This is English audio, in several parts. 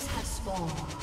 Minions have spawned.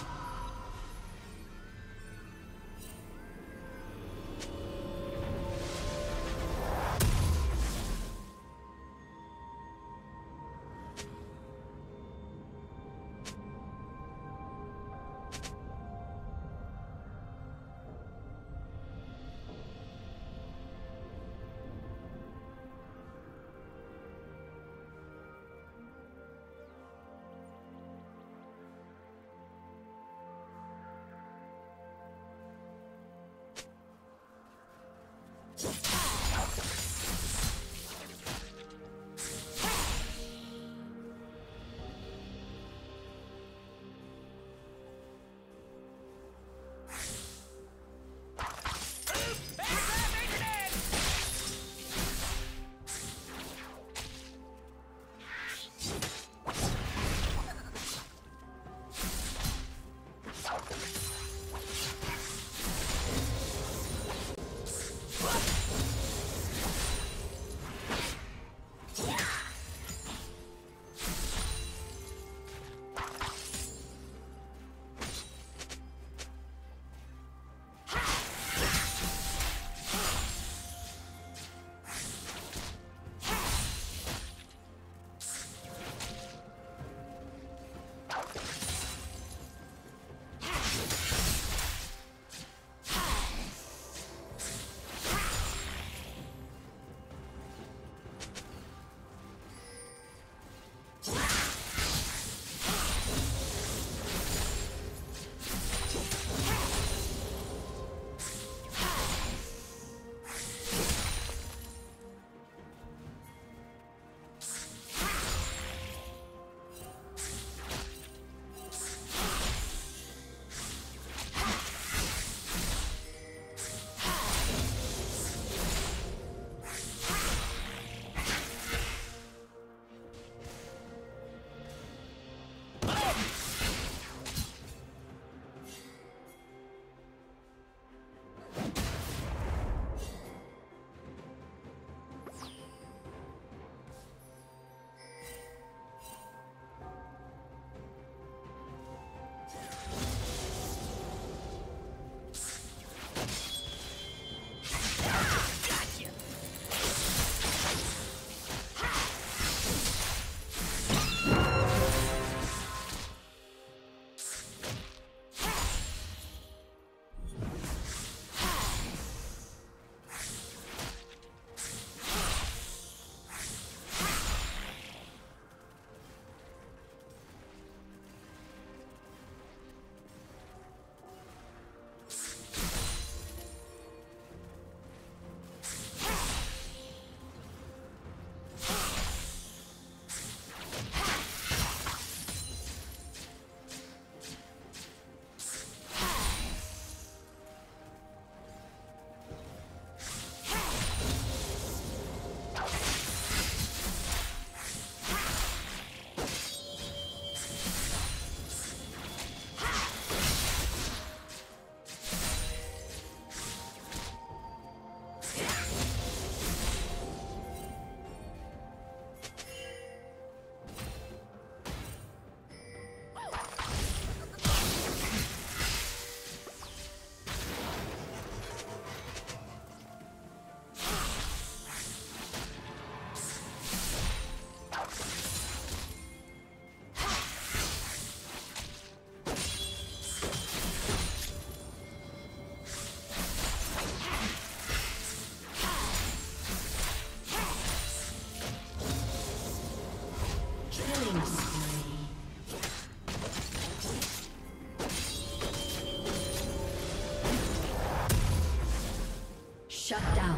Shut down.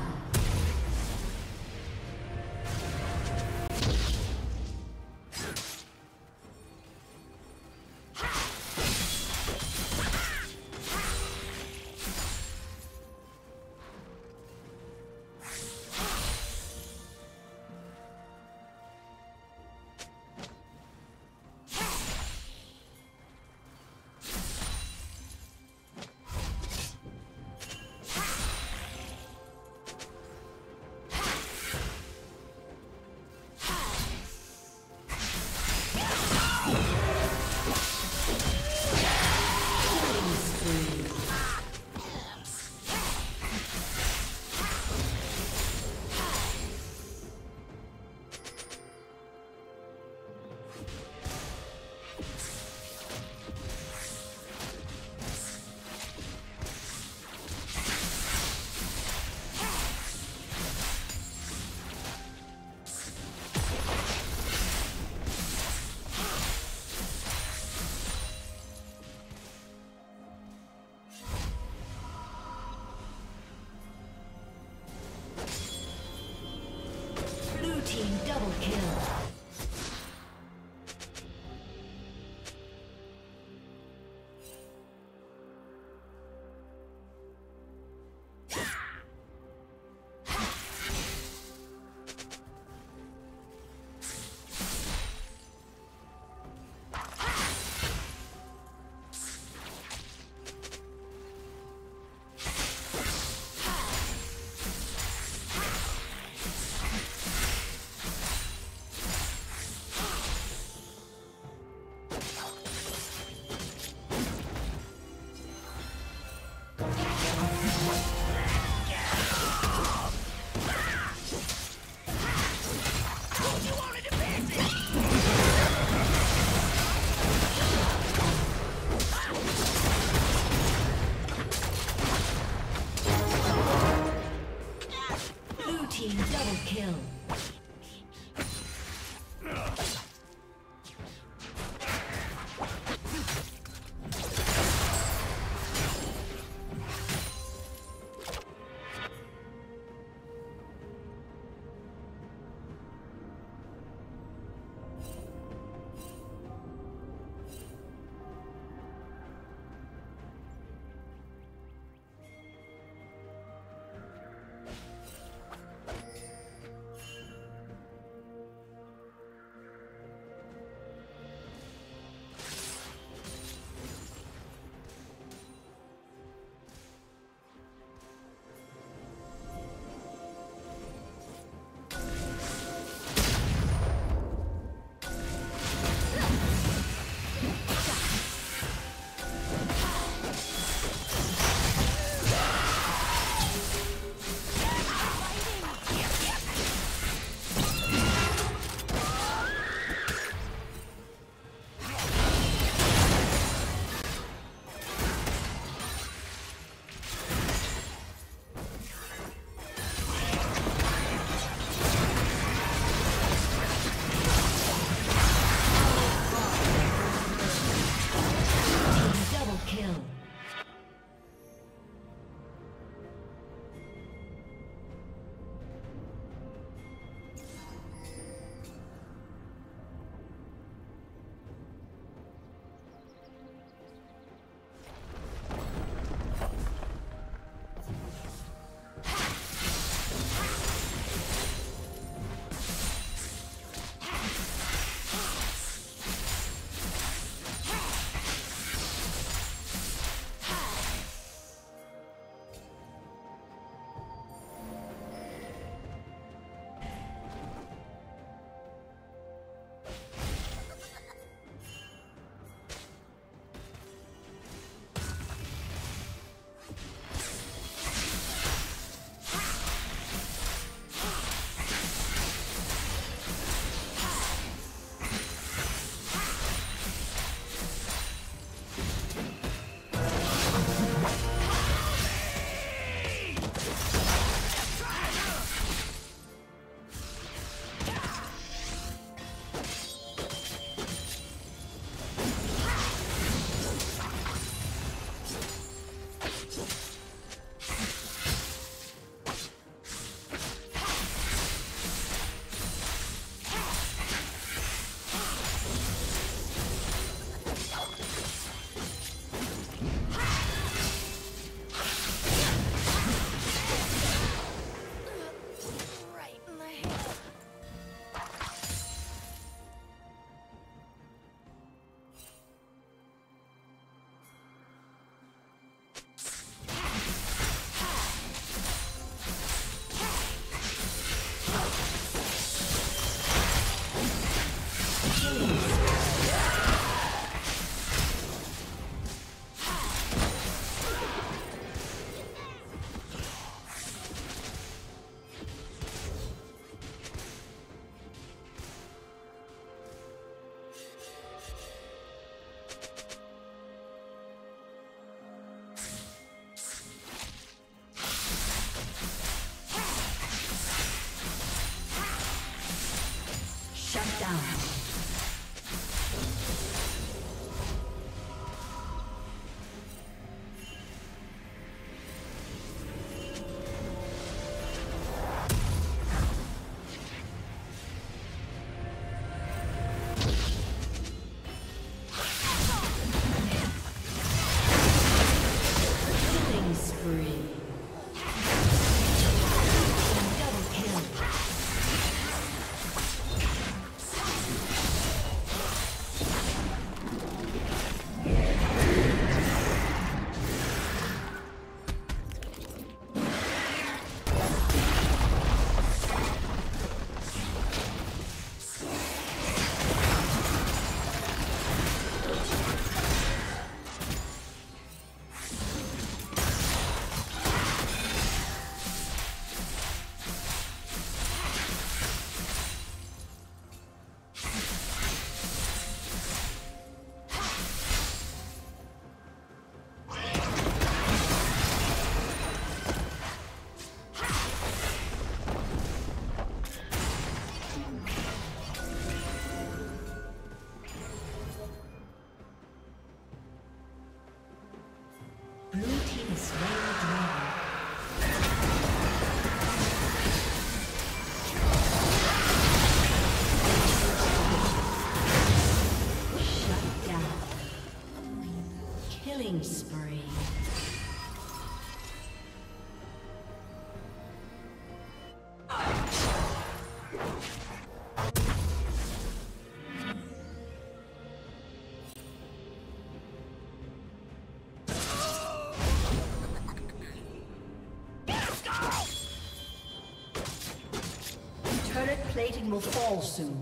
Plating will fall soon.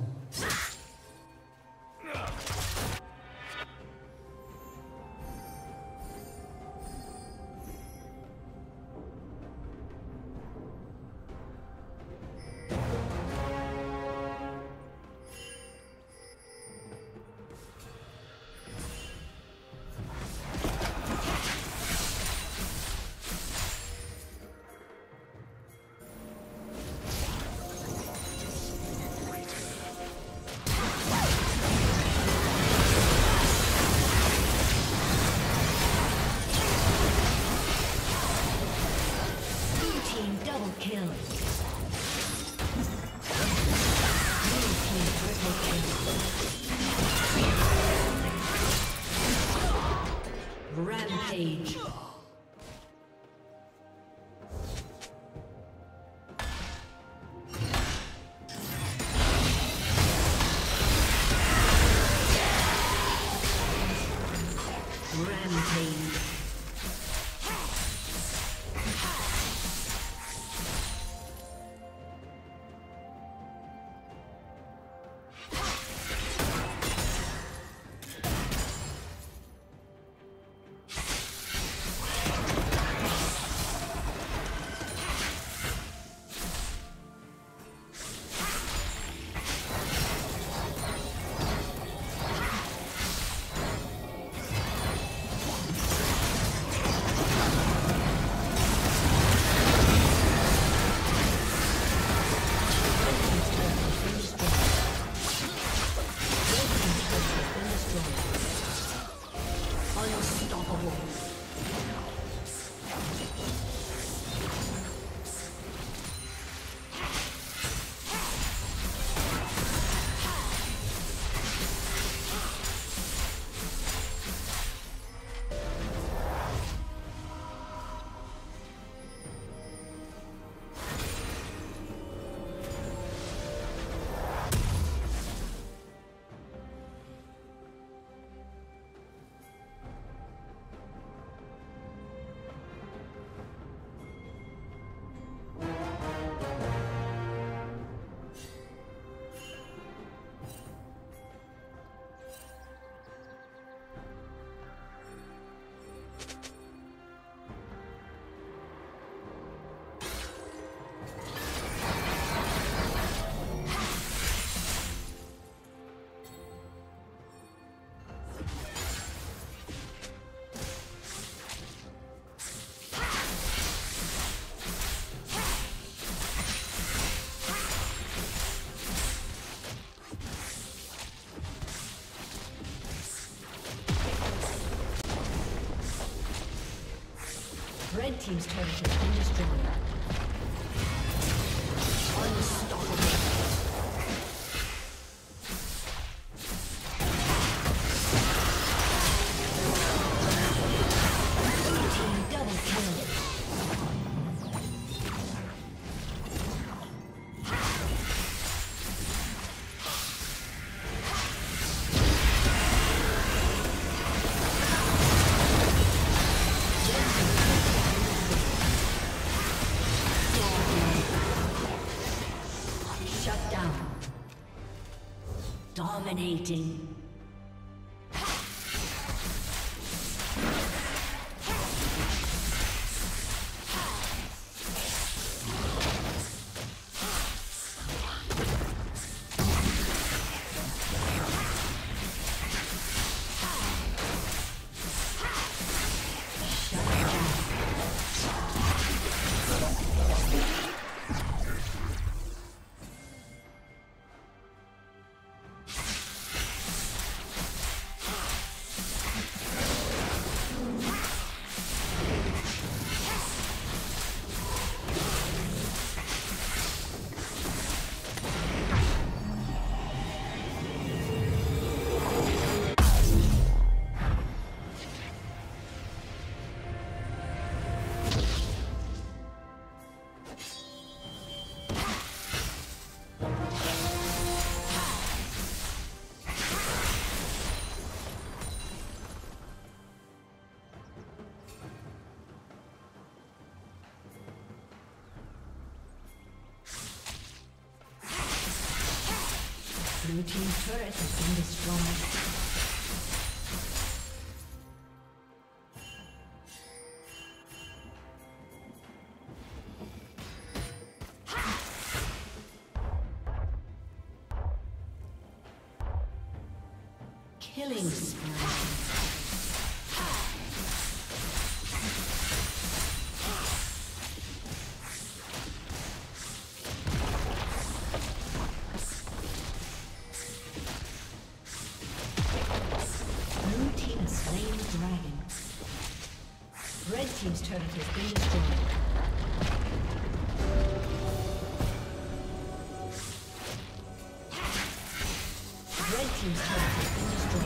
Rampage. Red team's turret has been destroyed. Unstoppable. Dominating. Blue team's turret has been destroyed. Team's turret has been destroyed.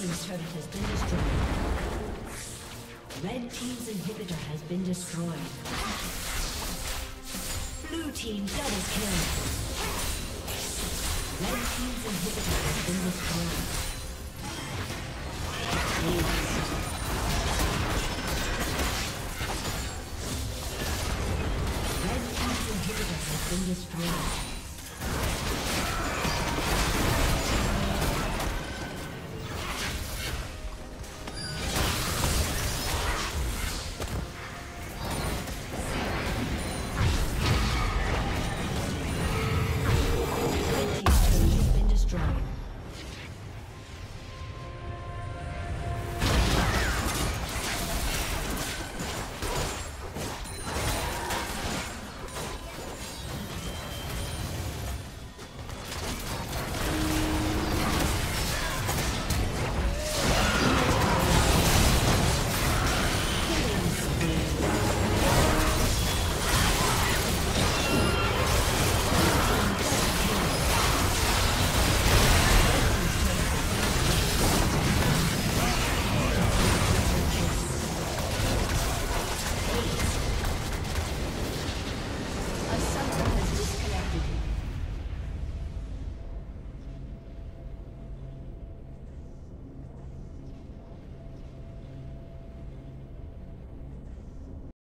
team's turret has been destroyed. Red team's inhibitor has been destroyed. Blue team double kill. Red team's inhibitor has been destroyed.